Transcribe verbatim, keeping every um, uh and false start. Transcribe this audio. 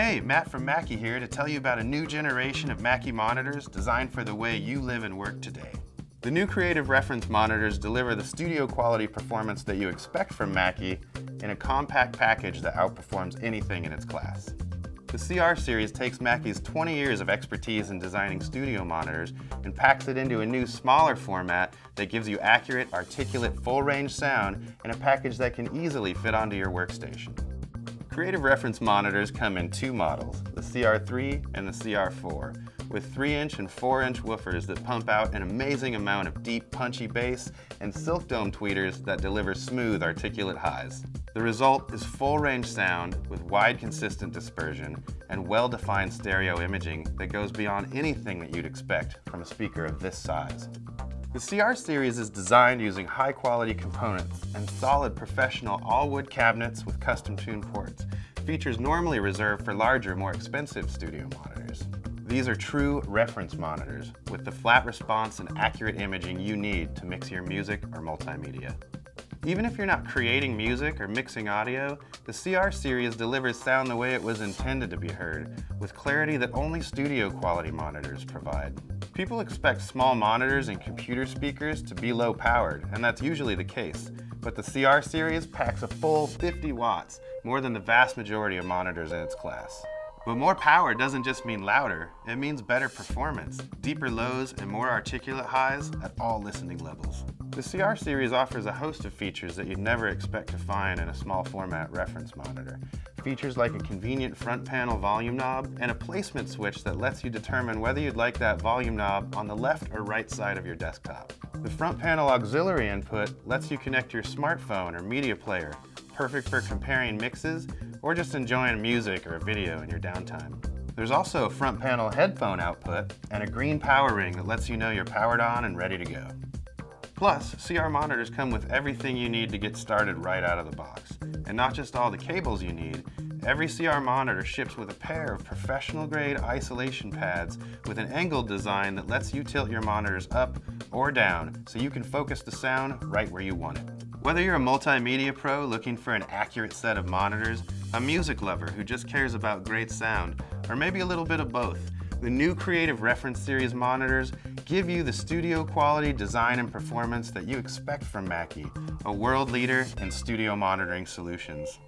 Hey, Matt from Mackie here to tell you about a new generation of Mackie monitors designed for the way you live and work today. The new Creative Reference monitors deliver the studio quality performance that you expect from Mackie in a compact package that outperforms anything in its class. The C R series takes Mackie's twenty years of expertise in designing studio monitors and packs it into a new, smaller format that gives you accurate, articulate, full-range sound in a package that can easily fit onto your workstation. Creative Reference monitors come in two models, the C R three and the C R four, with three inch and four inch woofers that pump out an amazing amount of deep, punchy bass and silk dome tweeters that deliver smooth, articulate highs. The result is full-range sound with wide, consistent dispersion and well-defined stereo imaging that goes beyond anything that you'd expect from a speaker of this size. The C R series is designed using high-quality components and solid professional all-wood cabinets with custom-tuned ports, features normally reserved for larger, more expensive studio monitors. These are true reference monitors with the flat response and accurate imaging you need to mix your music or multimedia. Even if you're not creating music or mixing audio, the C R series delivers sound the way it was intended to be heard, with clarity that only studio quality monitors provide. People expect small monitors and computer speakers to be low-powered, and that's usually the case. But the C R series packs a full fifty watts, more than the vast majority of monitors in its class. But more power doesn't just mean louder, it means better performance, deeper lows, and more articulate highs at all listening levels. The C R series offers a host of features that you'd never expect to find in a small format reference monitor. Features like a convenient front panel volume knob and a placement switch that lets you determine whether you'd like that volume knob on the left or right side of your desktop. The front panel auxiliary input lets you connect your smartphone or media player, perfect for comparing mixes or just enjoying music or a video in your downtime. There's also a front panel headphone output and a green power ring that lets you know you're powered on and ready to go. Plus, C R monitors come with everything you need to get started right out of the box. And not just all the cables you need, every C R monitor ships with a pair of professional-grade isolation pads with an angled design that lets you tilt your monitors up or down so you can focus the sound right where you want it. Whether you're a multimedia pro looking for an accurate set of monitors, a music lover who just cares about great sound, or maybe a little bit of both, the new Creative Reference series monitors give you the studio quality design and performance that you expect from Mackie, a world leader in studio monitoring solutions.